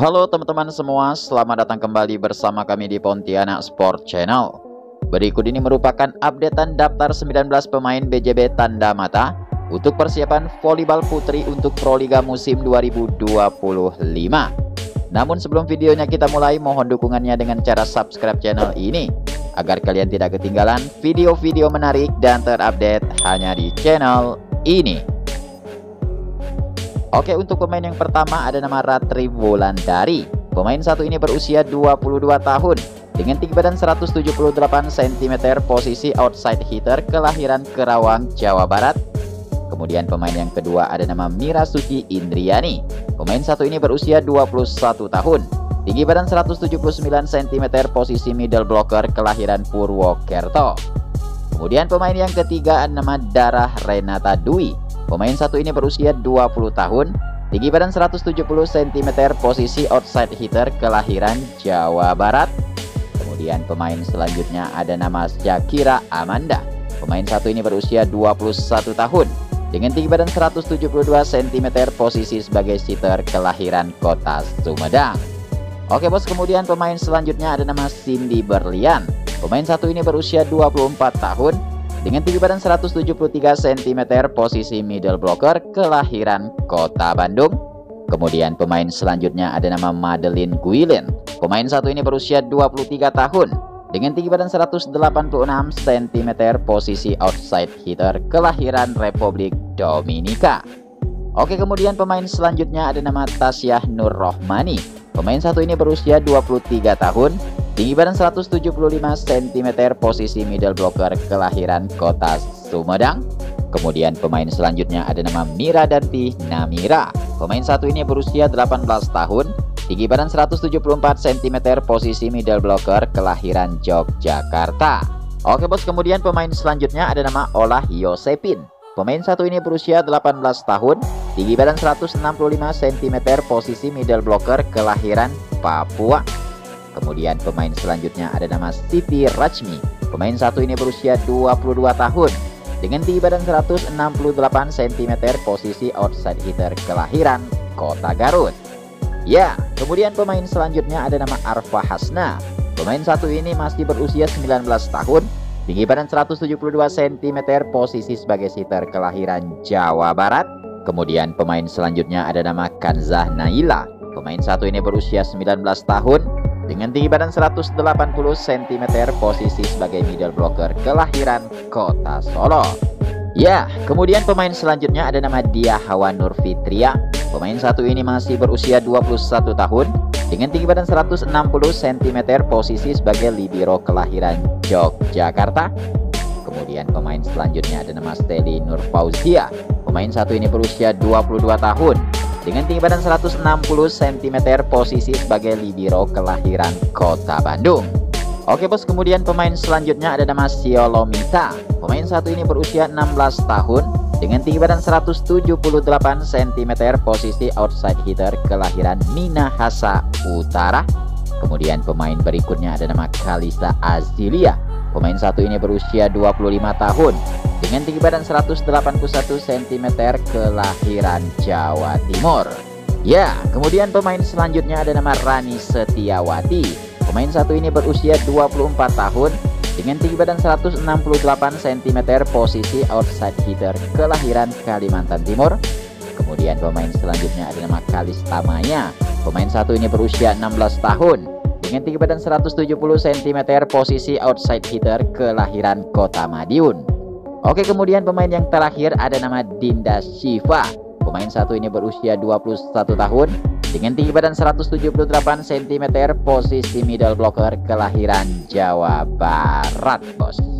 Halo teman-teman semua, selamat datang kembali bersama kami di Pontianak Sport Channel. Berikut ini merupakan updatean daftar 19 pemain BJB Tanda Mata untuk persiapan volleyball putri untuk Proliga musim 2025. Namun sebelum videonya kita mulai, mohon dukungannya dengan cara subscribe channel ini agar kalian tidak ketinggalan video-video menarik dan terupdate hanya di channel ini. Oke, untuk pemain yang pertama ada nama Ratri Wulandari. Pemain satu ini berusia 22 tahun dengan tinggi badan 178 cm, posisi outside hitter, kelahiran Kerawang, Jawa Barat. Kemudian pemain yang kedua ada nama Mira Suci Indriani. Pemain satu ini berusia 21 tahun, tinggi badan 179 cm, posisi middle blocker, kelahiran Purwokerto. Kemudian pemain yang ketiga ada nama Dara Renata Dwi. Pemain satu ini berusia 20 tahun, tinggi badan 170 cm, posisi outside hitter, kelahiran Jawa Barat. Kemudian pemain selanjutnya ada nama Shakira Amanda. Pemain satu ini berusia 21 tahun, dengan tinggi badan 172 cm, posisi sebagai sitter, kelahiran Kota Sumedang. Oke bos, kemudian pemain selanjutnya ada nama Cindy Berlian. Pemain satu ini berusia 24 tahun, dengan tinggi badan 173 cm, posisi middle blocker, kelahiran Kota Bandung. Kemudian pemain selanjutnya ada nama Madeline Guilin. Pemain satu ini berusia 23 tahun, dengan tinggi badan 186 cm, posisi outside hitter, kelahiran Republik Dominika. Oke, kemudian pemain selanjutnya ada nama Tasya Nur Rahmani. Pemain satu ini berusia 23 tahun, tinggi badan 175 cm, posisi middle blocker, kelahiran Kota Sumedang. Kemudian pemain selanjutnya ada nama Mira Danti Namira. Pemain satu ini berusia 18 tahun, tinggi badan 174 cm, posisi middle blocker, kelahiran Yogyakarta. Oke bos, kemudian pemain selanjutnya ada nama Ola Yosepin. Pemain satu ini berusia 18 tahun, tinggi badan 165 cm, posisi middle blocker, kelahiran Papua. Kemudian pemain selanjutnya ada nama Siti Rachmi. Pemain satu ini berusia 22 tahun, dengan tinggi badan 168 cm, posisi outside hitter, kelahiran Kota Garut. Ya, kemudian pemain selanjutnya ada nama Arfa Hasna. Pemain satu ini masih berusia 19 tahun, tinggi badan 172 cm, posisi sebagai sitter, kelahiran Jawa Barat. Kemudian pemain selanjutnya ada nama Kanzah Naila. Pemain satu ini berusia 19 tahun, dengan tinggi badan 180 cm, posisi sebagai middle blocker, kelahiran Kota Solo. Ya, kemudian pemain selanjutnya ada nama Dia Hawa Nurfitria. Pemain satu ini masih berusia 21 tahun, dengan tinggi badan 160 cm, posisi sebagai libero, kelahiran Yogyakarta. Kemudian pemain selanjutnya ada nama Steli Nurfauzia. Pemain satu ini berusia 22 tahun, dengan tinggi badan 160 cm, posisi sebagai libero, kelahiran Kota Bandung. Oke bos, kemudian pemain selanjutnya ada nama Sio Lomita. Pemain satu ini berusia 16 tahun, dengan tinggi badan 178 cm, posisi outside hitter, kelahiran Minahasa Utara. Kemudian pemain berikutnya ada nama Kalista Azilia. Pemain satu ini berusia 25 tahun, dengan tinggi badan 181 cm, kelahiran Jawa Timur. Ya, kemudian pemain selanjutnya ada nama Rani Setiawati. Pemain satu ini berusia 24 tahun, dengan tinggi badan 168 cm, posisi outside hitter, kelahiran Kalimantan Timur. Kemudian pemain selanjutnya ada nama Kalista Maya. Pemain satu ini berusia 16 tahun, dengan tinggi badan 170 cm, posisi outside hitter, kelahiran Kota Madiun. Oke, kemudian pemain yang terakhir ada nama Dinda Syifa. Pemain satu ini berusia 21 tahun, dengan tinggi badan 178 cm, posisi middle blocker, kelahiran Jawa Barat, bos.